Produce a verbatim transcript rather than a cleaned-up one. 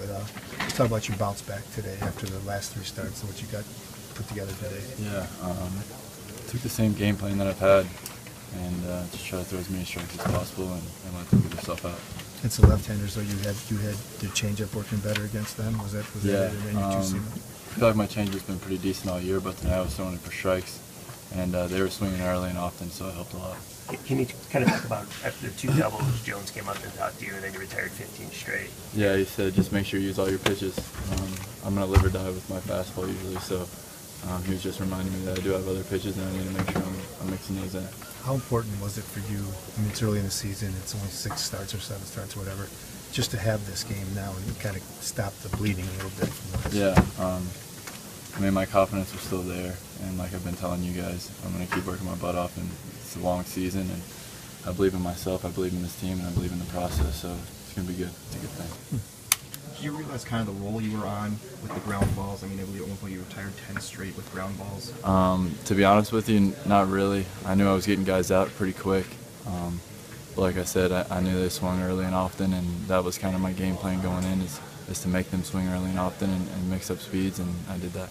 But uh, let's talk about your bounce back today after the last three starts and what you got put together today. Yeah, um, took the same game plan that I've had and uh, just try to throw as many strikes as possible and, and let them get yourself out. And so left-handers, though, you had you had the changeup working better against them. Was that was yeah? That your um, two I feel like my changeup's been pretty decent all year, but tonight I was throwing it for strikes, and uh, they were swinging early and often, so it helped a lot. Can you kind of talk about after the two doubles, Jones came up and talked to you, and then you retired fifteen straight? Yeah, he said just make sure you use all your pitches. Um, I'm gonna live or die with my fastball usually, so um, he was just reminding me that I do have other pitches, and I need to make sure I'm, I'm mixing those in. How important was it for you? I mean, it's early in the season; it's only six starts or seven starts, or whatever. Just to have this game now and kind of stop the bleeding a little bit. From yeah, um, I mean, my confidence was still there, and like I've been telling you guys, I'm gonna keep working my butt off, and it's a long season, and I believe in myself, I believe in this team, and I believe in the process. So it's gonna be good. It's a good thing. Hmm. Did you realize kind of the role you were on with the ground balls? I mean, I believe at one point you retired ten straight with ground balls. Um, to be honest with you, not really. I knew I was getting guys out pretty quick. Um, but like I said, I, I knew they swung early and often, and that was kind of my game plan going in, is, is to make them swing early and often and, and mix up speeds, and I did that.